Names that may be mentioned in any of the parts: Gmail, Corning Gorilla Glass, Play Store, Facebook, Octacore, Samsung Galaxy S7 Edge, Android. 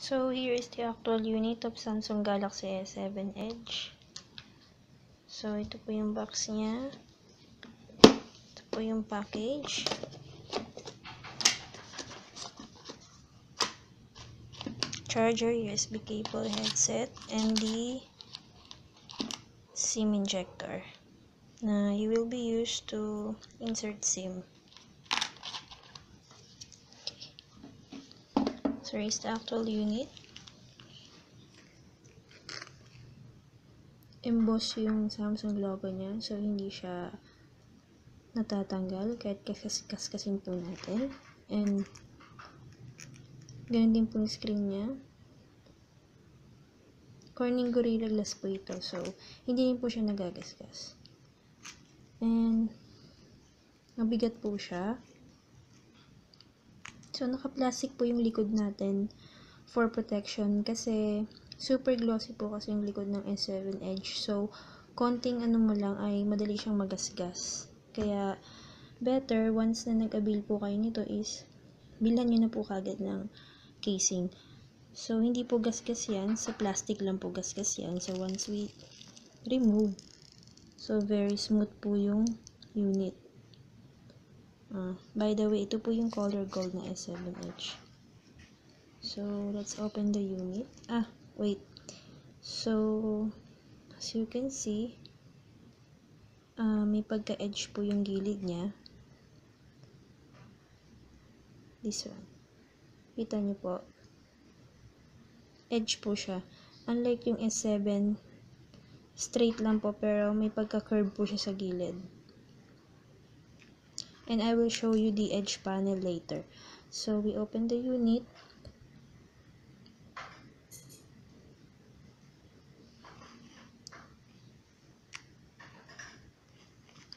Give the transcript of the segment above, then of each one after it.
So here is the actual unit of Samsung Galaxy S7 Edge. So ito po yung box niya. Ito po yung package. Charger, USB cable, headset, and the SIM injector. Now you will be used to insert SIM. So here is the actual unit. Emboss yung Samsung logo niya, so hindi siya natatanggal kahit kaskasin po natin. And ganun din po yung screen niya. Corning Gorilla Glass po ito, so hindi din po siya nagagasgas. And mabigat po siya. So, naka-plastic po yung likod natin for protection kasi super glossy po kasi yung likod ng S7 Edge. So, konting ano mo lang ay madali siyang magasgas. Kaya, better once na nag-avail po kayo nito is bilhan nyo na po kagad ng casing. So, hindi po gasgas yan. Sa plastic lang po gasgas yan. So, once we remove. So, very smooth po yung unit. By the way, ito po yung color gold na S7 Edge. So, let's open the unit. So, as you can see, may pagka-edge po yung gilid niya. This one. Kita niyo po. Edge po siya. Unlike yung S7, straight lang po, pero may pagka-curve po siya sa gilid. And I will show you the edge panel later. So we open the unit.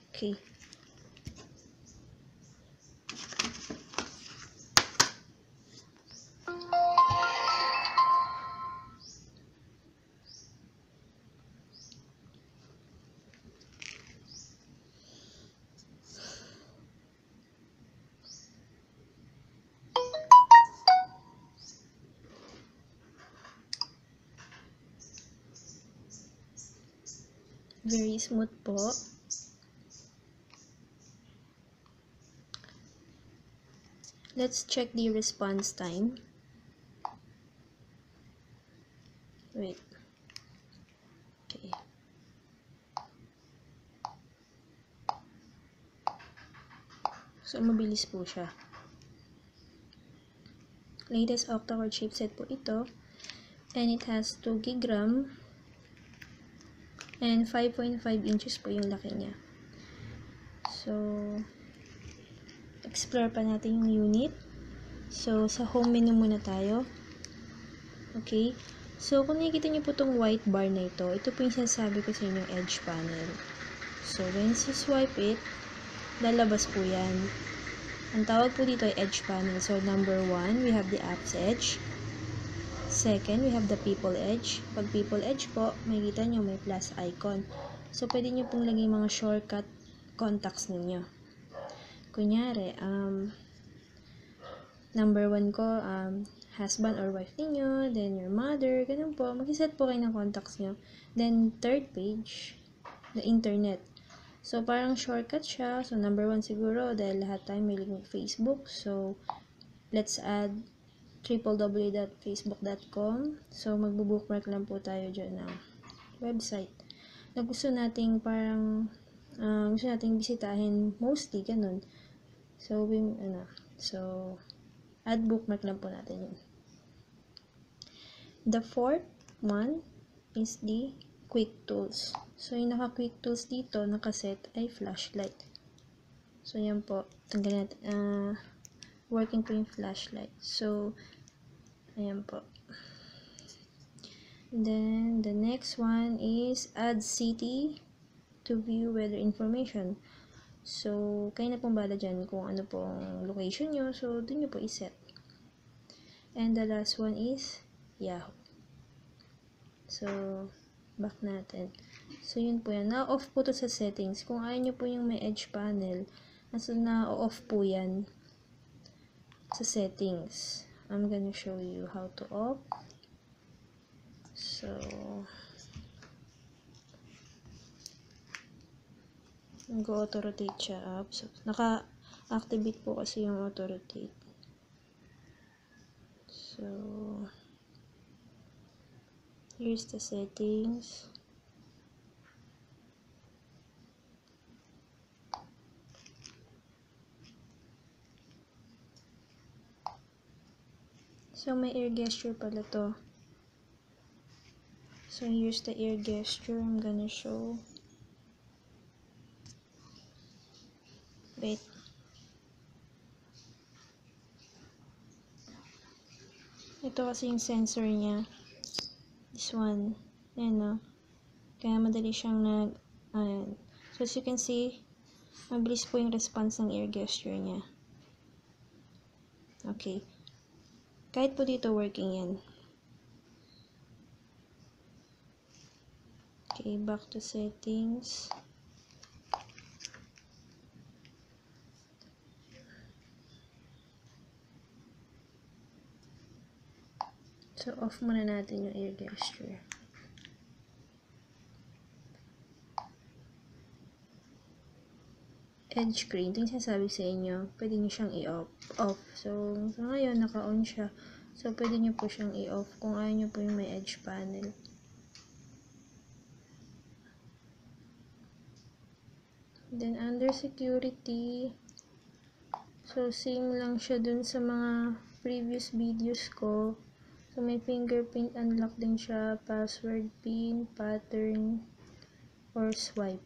Okay. Very smooth po. Let's check the response time. Wait. Okay. So, mabilis po siya. Latest octa-core chipset po ito. And it has 2 GB RAM. And 5.5 inches po yung laki niya. So, explore pa natin yung unit. So, sa home menu muna tayo. Okay. So, kung nakikita niyo po tong white bar na ito, ito po yung sinasabi ko sa inyo, edge panel. So, once you swipe it, lalabas po yan. Ang tawag po dito ay edge panel. So, number 1, we have the apps edge. Second, we have the people edge. Pag people edge po, makikita nyo may plus icon. So, pwede nyo pong lagay mga shortcut contacts ninyo. Kunyari, number 1 ko, husband or wife niyo, then your mother, ganun po. Mag-set po kayo ng contacts nyo. Then, third page, the internet. So, parang shortcut siya. So, number 1 siguro, dahil lahat tayo may link ng Facebook. So, let's add www.facebook.com. So, magbo-bookmark lang po tayo dyan ng website na gusto nating parang gusto nating bisitahin mostly, ganun. So, add bookmark lang po natin yun. The fourth one is the quick tools. So, yung naka-quick tools dito, nakaset ay flashlight. So, yan po. Tanggalin natin. Working po yung flashlight. So, ayan po. Then, the next one is add city to view weather information. So, kayo na pong bala dyan kung ano pong location nyo. So, dun nyo po iset. And the last one is Yahoo. So, back natin. So, yun po yan. Na-off po to sa settings. Kung ayaw nyo po yung may edge panel, nasa na-off po yan sa settings. I'm going to show you how to off. So go auto-rotate siya up. So, naka-activate po kasi yung auto-rotate. So here's the settings. So may ear gesture pala to. So here's the ear gesture I'm gonna show. Wait. Ito kasi yung sensor niya. This one. Ayan o. Kaya madali siyang nag... Ayan. So as you can see, mabilis po yung response ng ear gesture niya. Okay. Kahit po dito working yan. Okay, back to settings. So, off muna natin yung ear gesture. Edge screen. Ito yung sinasabi sa inyo. Pwede nyo siyang i-off. So, ngayon, naka-on siya. So, pwede nyo po siyang i-off kung ayaw nyo po yung may edge panel. Then, under security. So, same lang siya dun sa mga previous videos ko. So, may fingerprint unlock din siya, password, pin, pattern, or swipe.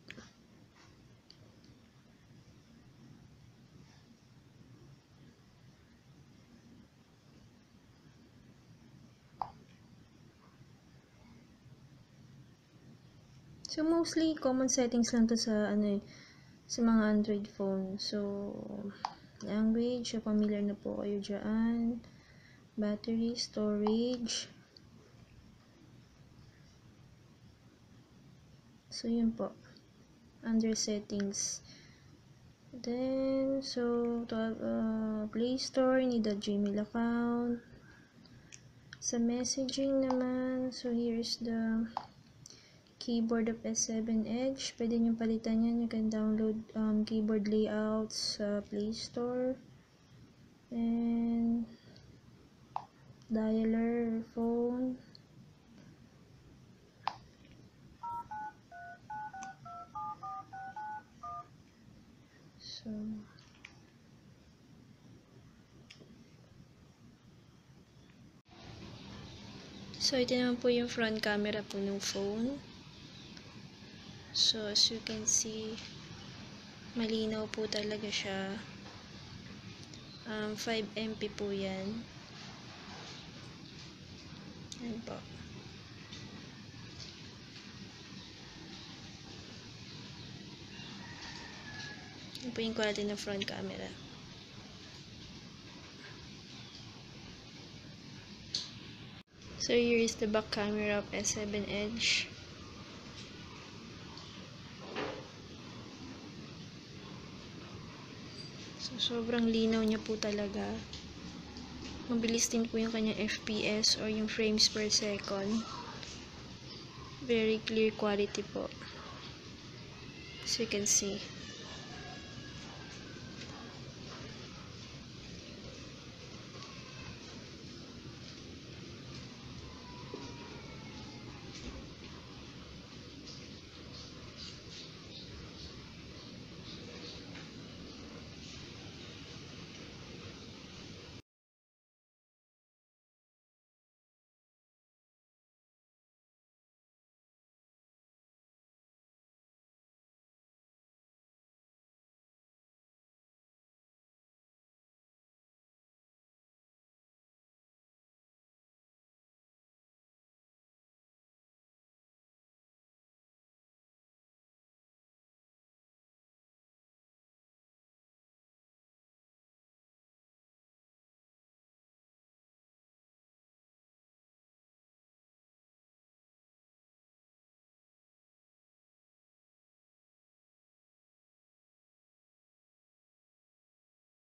So, mostly common settings lang to sa, sa mga Android phone. So, language, familiar na po kayo dyan. Battery, storage. So, yun po. Under settings. Then, so, to have Play Store, need a Gmail account. Sa messaging naman, so here's the keyboard of S7 Edge. Pwede nyo palitan yan. You can download keyboard layouts sa Play Store. And dialer, phone. So ito naman po yung front camera po ng phone. So as you can see, malinaw po talaga siya. 5 MP po yan. Ayan po. Ayan po yung quality ng front camera. So here is the back camera of S7 Edge. So sobrang linaw niya po talaga. Mabilis din po yung kanyang FPS or yung frames per second. Very clear quality po. As you can see.